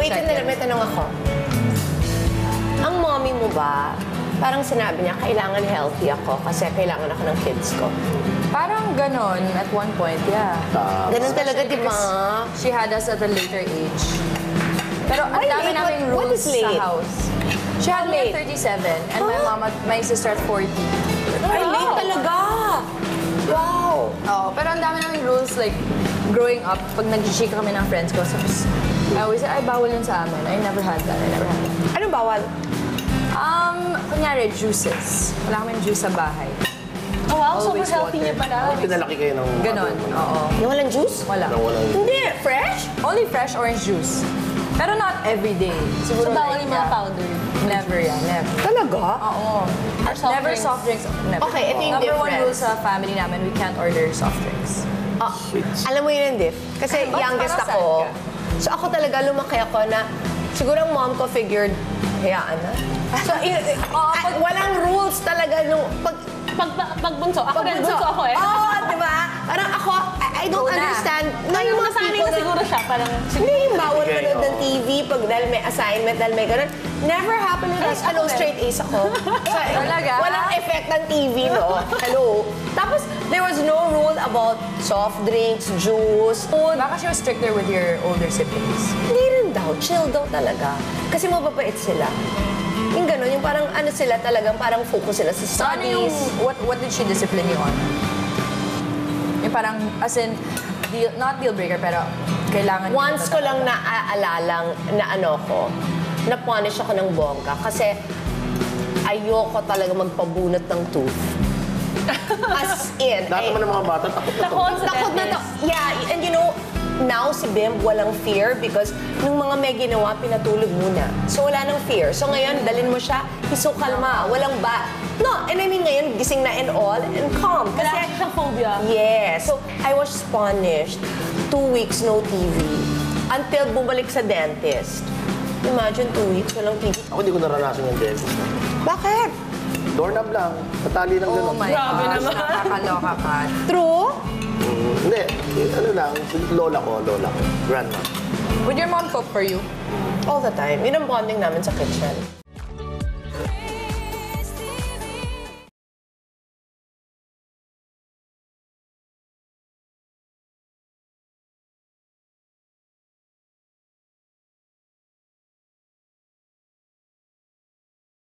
Wait, may tanong ako. Ang mommy mo ba, parang sinabi niya, kailangan healthy ako kasi kailangan ako ng kids ko. Parang ganon at one point, yeah. Ganon talaga, di ba? She had us at a later age. Pero ang dami naming rules sa house. She had me at 37 and my mom at my sister at 40. Ay, late talaga! Wow! Oo, pero ang dami naming rules, like, growing up, pag nag-chika kami ng friends ko, I always say, ay, bawal yun sa amin. I never had that, I never had that. Anong bawal? Kunyari, juices. Wala kaming juice sa bahay. Oh, wow, super healthy niya pala. Pinalaki kayo ng... Ganon, oo. Yung walang juice? Wala. Hindi, fresh? Only fresh orange juice. Pero not every day. Siguro, so, bawal yung mga powder? Never yan, never. Talaga? Oo. Never soft drinks, never. Okay, ito yung difference. Number one rule sa family namin, we can't order soft drinks. Alam mo yun, Diff? Kasi youngest ako. So, ako talaga lumaki ako na... Siguro ang mom ko figured, hayaan na. So, walang rules talaga nung... Pag bunso. Ako rin bunso ako eh. Oo, di ba? Parang ako, I don't understand. Yung mga sanay na siguro siya, parang... Hindi yung bawal manood ng TV pag dahil may assignment, dahil may ganun. Never happened with us. Hello, straight A's ako. Talaga? Walang effect ng TV, no? Hello. Tapos, there was no rule about soft drinks, juice, food. Baka siya was stricter with your older siblings. Hindi rin daw. Chill daw talaga. Kasi mababait sila. Yung gano'n, yung parang ano sila talagang parang focus sila sa studies. What did she discipline you on? Yung parang, as in, not deal breaker, pero kailangan... Once ko lang naaalala na ano ko, na-punish ako ng bongga kasi ayoko talaga magpabunot ng tooth. As in... Lahat naman ng mga bata, takot na to. Takot na to. Yeah, and you know, now si Bim walang fear because nung mga may ginawa, pinatulog muna. So wala nang fear. So ngayon, dalin mo siya, so kalma, walang ba. No, and I mean ngayon, gising na and all, and calm. Kasi siyang phobia. Yes. So I was punished. 2 weeks, no TV. Until bumalik sa dentist. Imagine 2 weeks, walang TV. Ako di ko naranasan ng dentist. Bakit? Doorknob lang. Patali ng gano'n. Oh my gosh, nakakaloka ka. True? Hindi. Ano lang, lola ko, grandma. Would your mom cook for you? All the time. Yun ang bonding namin sa kitchen.